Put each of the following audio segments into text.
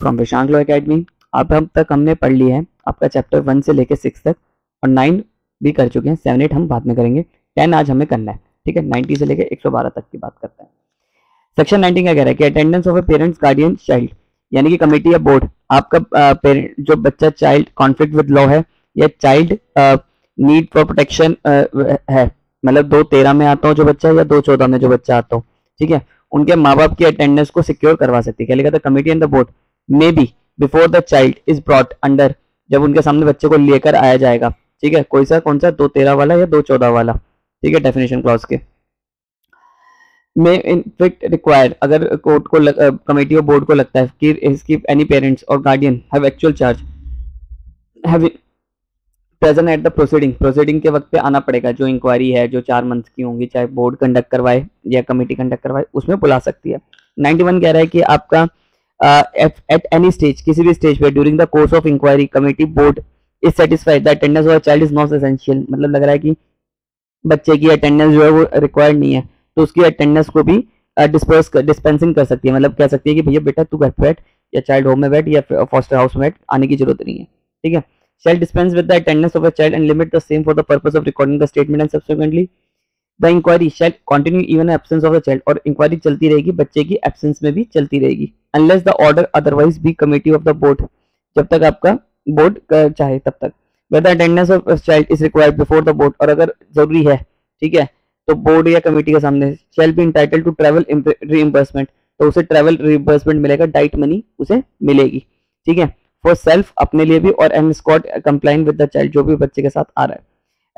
From विशांक law academy. अब तक हमने पढ़ ली है आपका चैप्टर 1 से लेकर 6 तक, और 9 भी कर चुके हैं, 7 8 हम बाद में करेंगे, 10 आज हमें करना है। ठीक है, 90 से लेकर 112 तक की बात करते हैं। सेक्शन 19 क्या कह रहा है कि attendance of a parents guardian child, यानी कि कमेटी या बोर्ड आपका जो बच्चा चाइल्ड कॉन्फ्लिक्ट विद लॉ है या चाइल्ड नीड फॉर प्रोटेक्शन है, मतलब 2013 में आता हो जो बच्चा या 2014 में जो बच्चा आता हो, ठीक है, उनके माँ बाप की अटेंडेंस को सिक्योर करवा सकती है। क्या लिखा था? Committee and the board may be before the child is brought under, जब उनके सामने बच्चे को लेकर आया जाएगा। ठीक है, कोई सा कौन सा 2013 वाला या 2014 वाला, ठीक है, डेफिनेशन क्लॉज के। मे इनफेक्ट रिक्वायर्ड, अगर कोर्ट को कमेटी और बोर्ड को लगता है कि इसकी एनी पेरेंट्स और guardian have actual charge have present at the proceeding, proceeding के वक्त पे आना पड़ेगा। जो इंक्वायरी है जो 4 मंथ की होंगी, चाहे बोर्ड कंडक्ट करवाए या कमेटी कंडक्ट करवाए, उसमें बुला सकती है। 91 कह रहा है कि आपका एट एनी स्टेज, किसी भी स्टेज पे during the course of inquiry committee board is satisfied the attendance of child is not essential, मतलब लग रहा है कि बच्चे की अटेंडेंस जो है वो रिक्वायर्ड नहीं है, तो उसकी अटेंडेंस को भी डिस्पेंसिंग कर सकती है, मतलब कह सकती है कि भैया बेटा तू घर पे बैठ या चाइल्ड होम में बैठ या फॉस्टर हाउस में बैठ, आने की जरूरत नहीं है। ठीक है, shall dispense with the attendance of a child and limit the same for the purpose of recording the statement and subsequently the inquiry shall continue even in absence of the child, और inquiry चलती रहेगी, बच्चे की absence में भी चलती रहेगी, unless the order otherwise be committee of the board, जब तक आपका board चाहे तब तक, whether attendance of a child is required before the board, और अगर जरूरी है, ठीक है, तो board या committee के सामने shall be entitled to travel reimbursement, तो उसे travel reimbursement मिलेगा, diet money उसे मिलेगी, ठीक है, वो सेल्फ अपने लिए भी, और and escort complain with the child जो भी बच्चे के साथ आ रहा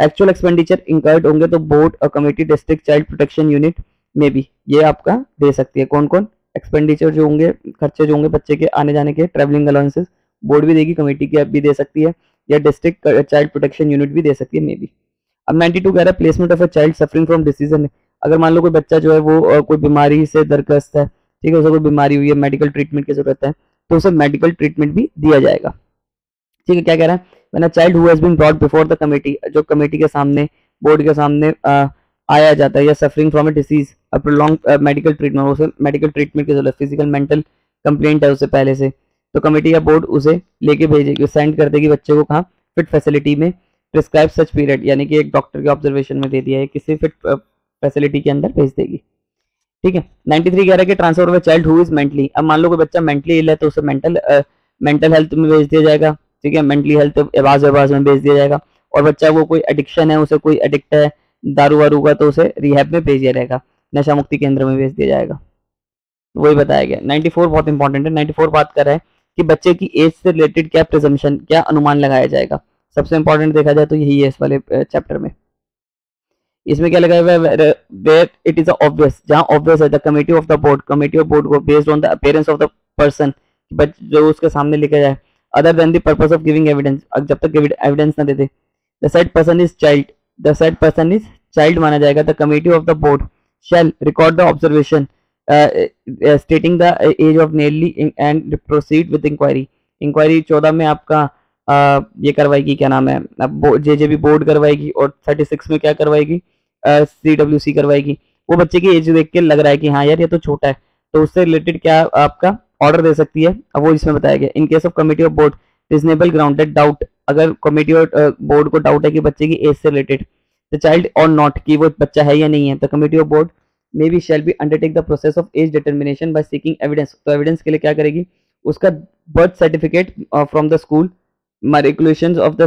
है। एक्चुअल एक्सपेंडिचर इंकर्ड होंगे तो बोर्ड और committee district child protection unit में भी ये आपका दे सकती है। कौन कौन एक्सपेंडिचर जो होंगे, खर्चे जो होंगे बच्चे के आने जाने के, ट्रैवलिंग अलाउंसेस बोर्ड भी देगी, कमेटी की भी दे सकती है, या डिस्ट्रिक्ट चाइल्ड प्रोटेक्शन यूनिट भी दे सकती है मे बी। अब 92 कह रहा है placement of a child suffering from disease, अगर मान लो कोई बच्चा जो है वो कोई बीमारी से दरग्रस्त है, ठीक है, उसे कोई बीमारी हुई है, मेडिकल ट्रीटमेंट की जरूरत है, तो उसे मेडिकल ट्रीटमेंट भी दिया जाएगा। ठीक है, क्या कह रहा है? When a child who has been brought before the committee, जो कमेटी के सामने बोर्ड के सामने आया जाता है, या suffering from a disease a prolong medical treatment, उसे मेडिकल ट्रीटमेंट की जरूरत, फिजिकल मेंटल कंप्लेंट है उसे पहले से, तो कमेटी या बोर्ड उसे लेके भेजेगी, सेंड कर देगी बच्चे को कहाँ, फिट फैसिलिटी में, प्रिस्क्राइब सच पीरियड, यानी कि एक डॉक्टर के ऑब्जर्वेशन में दे दिया है, किसी फिट फैसिलिटी के अंदर भेज देगी। ठीक है, 93 कह रहा है कि transfer of a child who is mentally, अब मान लो कोई बच्चा मेंटली इल है तो उसे मेंटल हेल्थ में भेज दिया जाएगा, ठीक है, मेंटली हेल्थ आवाज में भेज दिया जाएगा, और बच्चा वो कोई एडिक्शन है, उसे कोई एडिक्ट है दारू वारू का, तो उसे रिहैब में भेज दिया जाएगा, नशा मुक्ति केंद्र में भेज दिया जाएगा, वही बताया गया। 94 बहुत इंपॉर्टेंट है, 94 बात कर रहा है कि बच्चे की एज से रिलेटेड क्या प्रिजम्पशन, क्या अनुमान लगाया जाएगा, सबसे इंपॉर्टेंट देखा जाए तो यही है इस वाले चैप्टर में। इसमें क्या लगाया हुआ है, वेयर इट इज ऑब्वियस, जहां ऑब्वियस है the committee of the board, committee of board को based on the appearance of the person जो उसके सामने लेके जाए, other than the purpose of giving evidence, जब तक एविडेंस ना देते, the said person is child, the said person is child माना जाएगा। The committee of the board shall record the observation stating the age of nearly and proceed with inquiry, inquiry 14 में आपका ये करवाएगी, क्या नाम है, जेजेबी बोर्ड करवाएगी, और 36 में क्या करवाएगी, CWC करवाएगी, वो बच्चे की एज देख के लग रहा है कि हाँ यार ये तो छोटा है, तो उससे रिलेटेड क्या आपका ऑर्डर दे सकती है, अब वो इसमें बताया गया। In case of committee of board reasonable grounded doubt, अगर कमेटी और बोर्ड को डाउट है कि बच्चे की एज से रिलेटेड द चाइल्ड और नॉट, कि वो बच्चा है या नहीं है, तो committee of board may be shall be undertake the process of age determination by seeking evidence, तो एविडेंस के लिए क्या करेगी, उसका birth certificate from the school, matriculation of the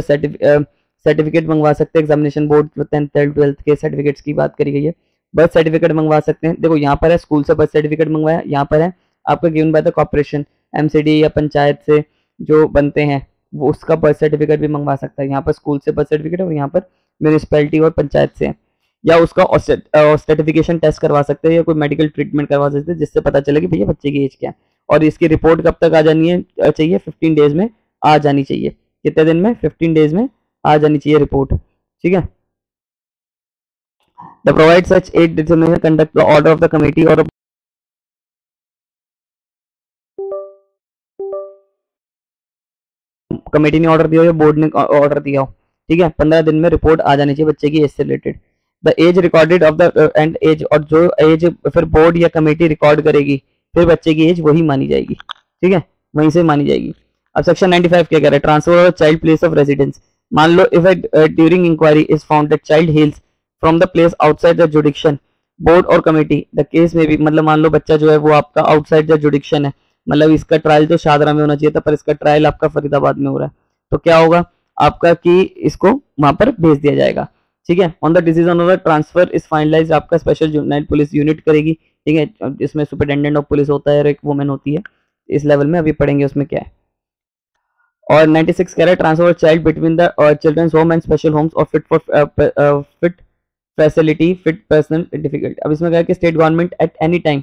certificate मंगवा सकते हैं, एग्जामिनेशन बोर्ड 10th 12th के सर्टिफिकेट्स की बात करी गई है, बर्थ सर्टिफिकेट मंगवा सकते हैं, देखो यहाँ पर है स्कूल से बर्थ सर्टिफिकेट मंगवाया, यहाँ पर है आपका given by the corporation, MCD या पंचायत से जो बनते हैं वो उसका बर्थ सर्टिफिकेट भी मंगवा सकता है, यहाँ पर स्कूल से बर्थ सर्टिफिकेट और यहाँ पर म्यूनिसपैलिटी और पंचायत से है, या उसका ऑस्टिफिकेशन टेस्ट करवा सकते हैं, या कोई मेडिकल ट्रीटमेंट करवा सकते हैं जिससे पता चले कि भैया बच्चे की एज क्या है, और इसकी रिपोर्ट कब तक आ जानी है, चाहिए 15 डेज में आ जानी चाहिए, कितने दिन में, 15 डेज में आ जानी चाहिए रिपोर्ट। ठीक है, the provide such add determination conduct the order of the committee और कमेटी ने ऑर्डर दिया हो या बोर्ड ने ऑर्डर दिया हो, ठीक है, 15 दिन में रिपोर्ट आ जानी चाहिए बच्चे की एज से related, the age recorded of the and age, और जो एज फिर बोर्ड या कमेटी रिकॉर्ड करेगी फिर बच्चे की एज वही मानी जाएगी। ठीक है, वहीं से मानी जाएगी। अब सेक्शन 95 क्या कह रहा है, transfer of child place of residence. मान लो if during inquiry is found that child hails from the place outside the jurisdiction, board और कमेटी द केस में भी, मतलब मान लो बच्चा जो है वो आपका आउटसाइड द जुडिक्शन है, मतलब इसका ट्रायल तो शाहदरा में होना चाहिए था पर इसका ट्रायल आपका फरीदाबाद में हो रहा है, तो क्या होगा आपका कि इसको वहां पर भेज दिया जाएगा। ठीक है, on the decision of the transfer is finalise, आपका स्पेशल यूनाइट पुलिस यूनिट करेगी। ठीक है, इसमें सुपरिटेंडेंट ऑफ पुलिस होता है और एक वुमेन होती है, इस लेवल में अभी पढ़ेंगे उसमें क्या है। और 96 कह रहा है transfer of child between the children's home and special homes और fit for fit facility fit personal difficult. अब इसमें कहा है कि state government at any time,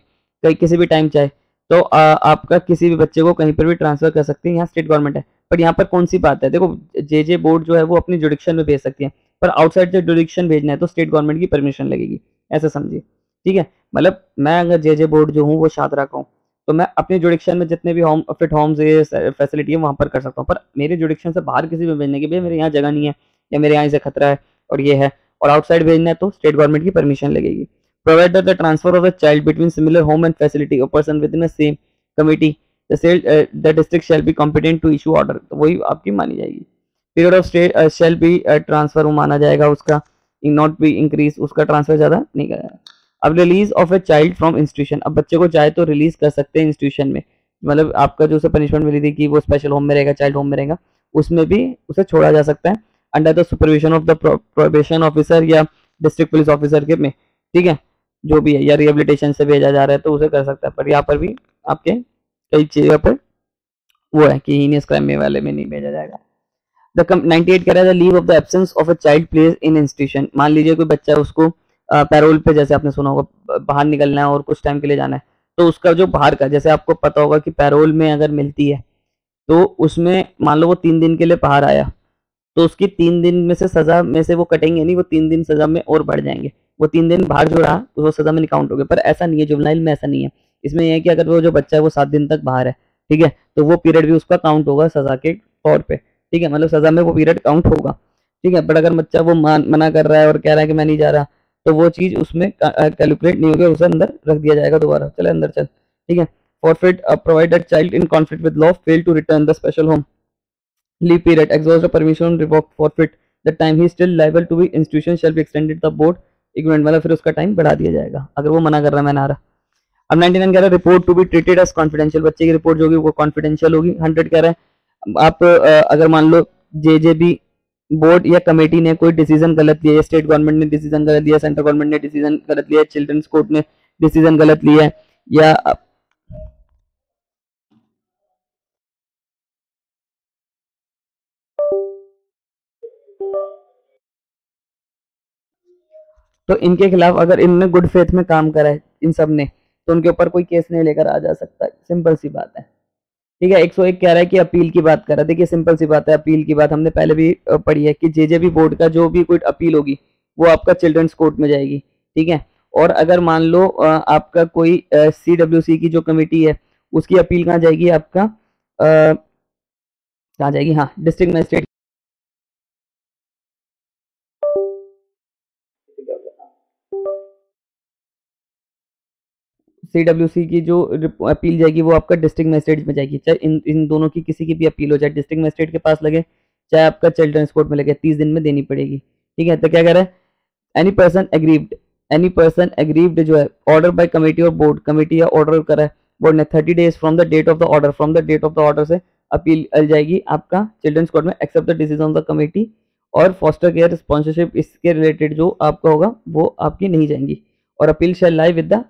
किसी भी टाइम चाहे तो आपका किसी भी बच्चे को कहीं पर भी ट्रांसफर कर सकती है, यहाँ स्टेट गवर्नमेंट है। पर यहाँ पर कौन सी बात है, देखो जे बोर्ड जो है वो अपनी जुडिक्शन में भेज सकती है, पर आउटसाइड जो जुडिक्शन भेजना है तो स्टेट गवर्नमेंट की परमिशन लगेगी, ऐसा समझिए। ठीक है, मतलब मैं अगर जे बोर्ड जो हूँ वो शादरा का हूँ तो मैं अपने जुडिक्शन में जितने भी होम फिट होम्स ये फैसिलिटी है वहाँ पर कर सकता हूँ, पर मेरे जुडिक्शन से बाहर किसी में भेजने के लिए मेरे यहाँ जगह नहीं है या मेरे यहाँ इसे खतरा है और ये है, और आउटसाइड भेजना है तो स्टेट गवर्नमेंट की परमिशन लगेगी। Provided the transfer of a child between similar home and facility और person with in same committee the district shall be competent to issue order, तो वही आपकी मानी जाएगी। Period of stay shall be transfer माना जाएगा, उसका नॉट बी इंक्रीज, उसका ट्रांसफर ज़्यादा नहीं किया जाएगा। अब release of a child from institution, अब बच्चे को चाहे तो रिलीज कर सकते हैं इंस्टीट्यूशन में, मतलब आपका जो उसे पनिशमेंट मिली थी कि वो स्पेशल होम में रहेगा, चाइल्ड होम में रहेगा, उसमें भी उसे छोड़ा जा सकता है under the supervision of the probation officer या डिस्ट्रिक्ट पुलिस ऑफिसर के में। ठीक है, जो भी है, या रिहेबिलिटेशन से भेजा जा रहा है तो उसे कर सकता है, पर यहाँ पर भी आपके कई चीज़ों पर वो है कि हीनियस क्राइम वाले में नहीं भेजा जाएगा। 98 कह रहा है leave of the absence of a child place in institution. मान लीजिए कोई बच्चा उसको पैरोल पे, जैसे आपने सुना होगा, बाहर निकलना है और कुछ टाइम के लिए जाना है, तो उसका जो बाहर का, जैसे आपको पता होगा कि पैरोल में अगर मिलती है तो उसमें मान लो वो 3 दिन के लिए बाहर आया तो उसकी 3 दिन में से सज़ा में से वो कटेंगे नहीं, वो 3 दिन सज़ा में और बढ़ जाएंगे, वो 3 दिन बाहर जो रहा तो वो सज़ा में काउंट हो गया। पर ऐसा नहीं है, जुवनाइल में ऐसा नहीं है, इसमें यह है कि अगर वो जो बच्चा है वो 7 दिन तक बाहर है, ठीक है, तो वो पीरियड भी उसका काउंट होगा सज़ा के तौर पर। ठीक है, मतलब सज़ा में वो पीरियड काउंट होगा। ठीक है, बट अगर बच्चा वो मना कर रहा है और कह रहा है कि मैं नहीं जा रहा, तो वो चीज़ उसमें कैलकुलेट नहीं होगी, उसे अंदर रख दिया जाएगा दोबारा, चले अंदर चल। ठीक है, forfeit provided child in conflict with law fail to return the special home leave period exhaust the permission revoke forfeit the time he still liable to be institution shall be extended the board ignorant, मतलब फिर उसका time बढ़ा दिया जाएगा अगर वो मना कर रहा है, मैं ना रहा। अब 99 कह रहा है report to be treated as confidential, बच्चे की रिपोर्ट जो होगी वो कॉन्फिडेंशियल होगी। 100 कह रहा है आप अगर मान लो जेजेबी बोर्ड या कमेटी ने कोई डिसीजन गलत लिया, स्टेट गवर्नमेंट ने डिसीजन गलत लिया, सेंट्रल गवर्नमेंट ने डिसीजन गलत लिया, चिल्ड्रंस कोर्ट ने डिसीजन गलत लिया है, या तो इनके खिलाफ अगर इनने गुड फेथ में काम करा है इन सब ने, तो उनके ऊपर कोई केस नहीं लेकर आ जा सकता, सिंपल सी बात है। ठीक है, 101 कह रहा है कि अपील की बात कर रहा है, देखिए सिंपल सी बात है, अपील की बात हमने पहले भी पढ़ी है कि जेजेबी बोर्ड का जो भी कोई अपील होगी वो आपका चिल्ड्रंस कोर्ट में जाएगी। ठीक है, और अगर मान लो आपका कोई सीडब्ल्यूसी की जो कमेटी है उसकी अपील कहाँ जाएगी, आपका कहाँ जाएगी, हाँ डिस्ट्रिक्ट मजिस्ट्रेट। CWC की जो अपील जाएगी वो आपका डिस्ट्रिक्ट मजिस्ट्रेट में जाएगी, चाहे इन दोनों की किसी की भी अपील हो, चाहे डिस्ट्रिक्ट मजिस्ट्रेट के पास लगे चाहे आपका चिल्ड्रंस कोर्ट में लगे, 30 दिन में देनी पड़ेगी। ठीक है, तो क्या कह रहा है एनी पर्सन एग्रीव्ड जो है ऑर्डर बाय कमेटी और बोर्ड, कमेटी या ऑर्डर करा है बोर्ड ने 30 days from the date of the order, from the date of the order से अपील जाएगी आपका चिल्ड्रंस कोर्ट में, except the decision of the committee और फॉस्टर केयर स्पॉन्सरशिप इसके रिलेटेड जो आपका होगा वो आपकी नहीं जाएंगी। और appeal shall lie with the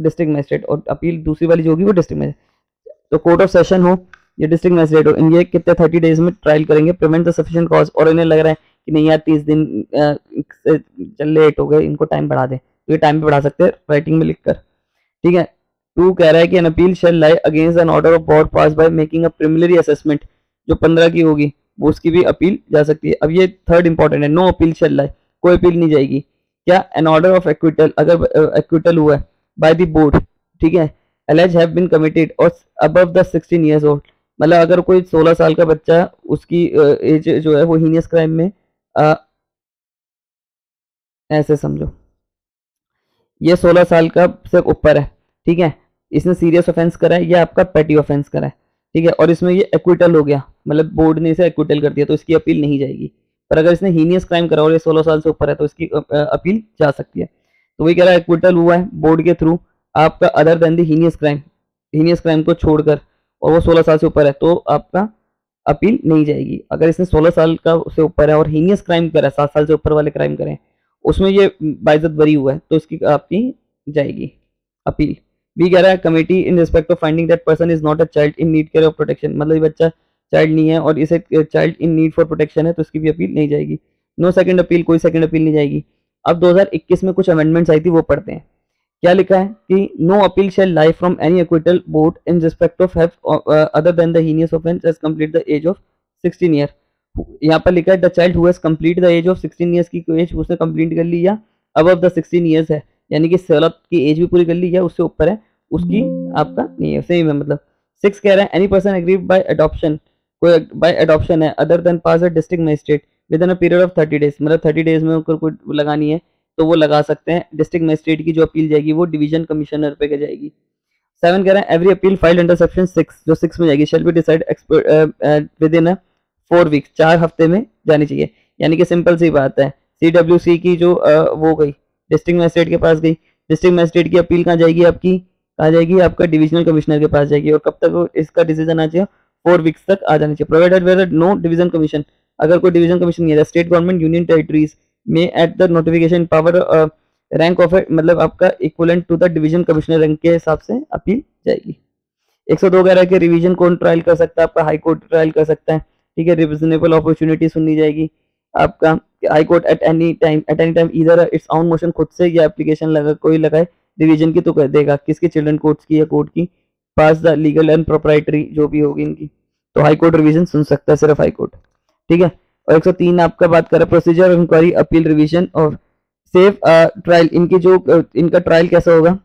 district magistrate, और अपील दूसरी वाली जो होगी वो डिस्ट्रिक्ट मजिस्ट्रेट, तो कोर्ट ऑफ सेशन हो या डिस्ट्रिक्ट मजिस्ट्रेट हो, इनके कितने 30 days में ट्रायल करेंगे। प्रिवेंट द सफिशिएंट कॉज, और इन्हें लग रहा है कि नहीं यार 30 दिन चल लेट हो गए, इनको टाइम बढ़ा दे, तो ये टाइम भी बढ़ा सकते हैं राइटिंग में लिखकर। ठीक है, 2 कह रहा है कि an appeal shall lie against an order of board pass by making a preliminary assessment, जो 15 की होगी वो उसकी भी अपील जा सकती है। अब ये 3rd इंपॉर्टेंट है, नो अपील शैल लाई, कोई अपील नहीं जाएगी। क्या एन ऑर्डर ऑफ एक्विटल, अगर एक्विटल हुआ है बाय द बोर्ड, ठीक है, एलेज हैव बीन कमिटेड और अबव द 16 ईयर्स ओल्ड, मतलब अगर कोई 16 साल का बच्चा उसकी एज जो है वो हीनियस क्राइम में ऐसे समझो ये 16 साल का से ऊपर है, ठीक है, इसने सीरियस ऑफेंस करा है या आपका पेटी ऑफेंस करा है, ठीक है, और इसमें ये एक्विटल हो गया, मतलब बोर्ड ने इसे एक्विटल कर दिया तो इसकी अपील नहीं जाएगी। पर अगर इसने हीनियस क्राइम करा और ये 16 साल से ऊपर है तो इसकी अपील जा सकती है। तो वही कह रहा है एक्विटल हुआ है बोर्ड के थ्रू आपका other than the heinous crime को छोड़कर, और वो 16 साल से ऊपर है तो आपका अपील नहीं जाएगी। अगर इसने 16 साल का से ऊपर है और हीनियस क्राइम करा, 7 साल से ऊपर वाले क्राइम करें उसमें ये बाइजत बरी हुआ है तो इसकी आपकी जाएगी अपील। भी कह रहा है committee in respect of finding that person is not a child in need care of protection, मतलब ये बच्चा चाइल्ड नहीं है और इसे child in need for protection है तो इसकी भी अपील नहीं जाएगी। नो सेकंड अपील, कोई सेकंड अपील नहीं जाएगी। अब 2021 में कुछ अमेंडमेंट्स आई थी वो पढ़ते हैं। क्या लिखा है कि no appeal shall lie from any acquittal board in respect of have other than the heinous offence age complete the age of 16 year. यहाँ पर लिखा है the child who has complete the age of 16 years, की age उसने complete कर ली या above the 16 years है, यानी कि 16 की एज भी पूरी कर ली है, उससे ऊपर है उसकी आपका नहीं है, सेम है मतलब। 6 कह रहा है any person agreed by adoption, कोई बाय एडॉप्शन है other than pass a district magistrate within a period of 30 days, मतलब 30 डेज में अगर कोई लगानी है तो वो लगा सकते हैं। डिस्ट्रिक्ट मजिस्ट्रेट की जो अपील जाएगी वो डिवीजन कमिश्नर पे जाएगी। 7 कह रहा है every appeal filed under section 6 जो 6 में जाएगी shall be decide within 4 weeks, 4 हफ्ते में जानी चाहिए, यानी कि सिंपल सी बात है। CWC की जो वो गई डिस्ट्रिक्ट मजिस्ट्रेट के पास गई, डिस्ट्रिक्ट मजिस्ट्रेट की अपील कहाँ जाएगी आपकी, आ जाएगी आपका डिवीजनल कमिश्नर के पास जाएगी, और कब तक इसका डिसीजन आ जाए 4 वीक्स तक आ जानी चाहिए। Provided where no division commission, अगर कोई डिवीजन कमीशन नहीं है स्टेट गवर्नमेंट यूनियन टेरिटरीज में at the notification power rank of, मतलब आपका equivalent to the division commissioner rank के हिसाब से अपील जाएगी। 102 कह रहा है कि रिवीजन कौन ट्रायल कर सकता है, आपका हाई कोर्ट ट्रायल कर सकता है, ठीक है। रिविजनेबल अपॉर्चुनिटी सुननी जाएगी आपका high court at any time इधर इट्स ऑन मोशन, खुद से या एप्लीकेशन लगा कोई लगाए रिवीजन की तो कर देगा, किसकी चिल्ड्रन कोर्ट्स की या कोर्ट की, pass the legal and proprietary जो भी होगी इनकी, तो हाई कोर्ट रिवीजन सुन सकता है सिर्फ हाई कोर्ट, ठीक है। और 103 आपका बात कर रहा है प्रोसीजर इंक्वायरी अपील रिवीजन और सेफ ट्रायल, इनकी जो इनका ट्रायल कैसा होगा,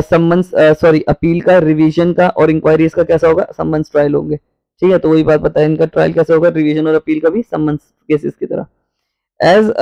सम्मंस सॉरी अपील का रिवीजन का और इंक्वायरी इसका कैसा होगा, सम्मंस ट्रायल होंगे, ठीक है। तो वही बात बताया इनका ट्रायल कैसा होगा रिवीजन और अपील का भी सम्मंस केसेस की तरह। एज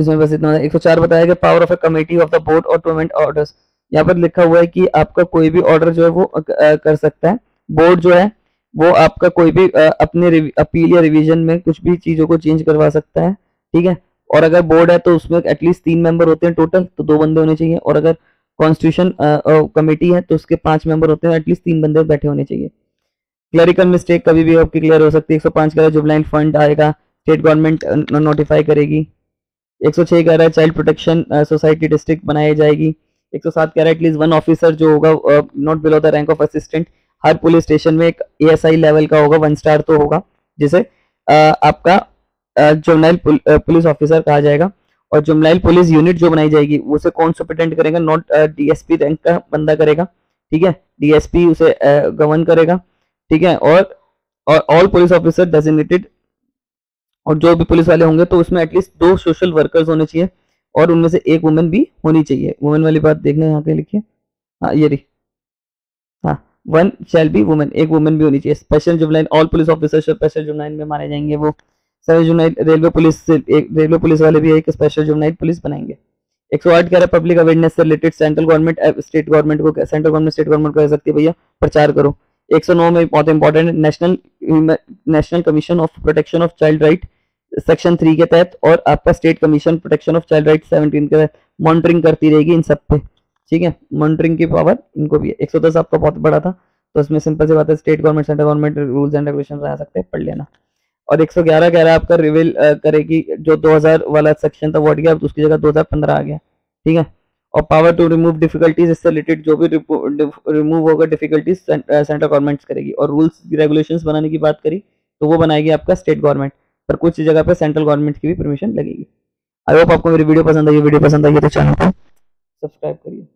इसमें बस इतना 104 बताया गया power of a committee of the board और टू अमेंड ऑर्डर्स, यहाँ पर लिखा हुआ है कि आपका कोई भी ऑर्डर जो है वो कर सकता है बोर्ड जो है वो, आपका कोई भी अपने अपील या रिवीजन में कुछ भी चीजों को चेंज करवा सकता है, ठीक है। और अगर बोर्ड है तो उसमें एटलीस्ट 3 मेंबर होते हैं टोटल, तो 2 बंदे होने चाहिए, और अगर कॉन्स्टिट्यूशन कमेटी है तो उसके 5 मेंबर होते हैं, एटलीस्ट 3 बंदे बैठे होने चाहिए। क्लरिकल मिस्टेक कभी भी आपकी क्लियर हो सकती है। 105 का जो ब्लाइंड फंड आएगा स्टेट गवर्नमेंट नोटिफाई करेगी। 106 कह रहा है चाइल्ड प्रोटेक्शन सोसाइटी डिस्ट्रिक्ट बनाई जाएगी। 107 कह रहा है एटलीस्ट 1 ऑफिसर जो होगा not below the rank of assistant, हर पुलिस स्टेशन में एक एएसआई लेवल का होगा, 1 स्टार तो होगा, जिसे आपका जोनल पुलिस ऑफिसर कहा जाएगा। और जोनल पुलिस यूनिट जो बनाई जाएगी उसे कौन सुपरिटेंडेंट करेगा, नॉट डीएसपी रैंक का बंदा करेगा, ठीक है। डीएसपी उसे गवर्न करेगा, ठीक है। और ऑल पुलिस ऑफिसर डेजिग्नेटेड, और जो भी पुलिस वाले होंगे तो उसमें एटलीस्ट 2 सोशल वर्कर्स होने चाहिए और उनमें से एक वुमेन भी होनी चाहिए। वुमेन वाली बात देखना यहाँ पे लिखिए, हाँ ये रही, हाँ 1 शैल बी वुमेन, एक वुमेन भी होनी चाहिए। Special juvenile all police officer special juvenile में माने जाएंगे वो सभी जुबलाइन, रेलवे पुलिस से एक रेलवे पुलिस वाले भी एक स्पेशल जुबलाइन पुलिस बनाएंगे। 108 कह रहा है पब्लिक अवेयरनेस से related central government state government को, सेंट्रल गवर्नमेंट स्टेट गवर्नमेंट कह सकती है भैया प्रचार करो। 109 में बहुत इंपॉर्टेंट है national commission of protection of child right section 3 के तहत, और आपका state commission protection of child right 17 के तहत मॉनिटरिंग करती रहेगी इन सब पे, ठीक है। मॉनिटरिंग की पावर इनको भी है। 110 आपका बहुत बड़ा था तो इसमें सिंपल सी बात है state government central government rules and regulation आ सकते हैं, पढ़ लेना। और 111 कह रहा है आपका रिवील करेगी, जो 2000 वाला सेक्शन था वो हट गया, अब उसकी जगह 2015 आ गया, ठीक है। और पावर टू रिमूव डिफिकल्टीज, इससे रिलेटेड जो भी रिमूव होगा डिफिकल्टीज सेंट्रल गवर्नमेंट करेगी। और रूल्स रेगुलेशंस बनाने की बात करी तो वो बनाएगी आपका स्टेट गवर्नमेंट, पर कुछ जगह पे सेंट्रल गवर्नमेंट की भी परमिशन लगेगी। आई होप आपको मेरी वीडियो पसंद आई है, तो चैनल को सब्सक्राइब करिए।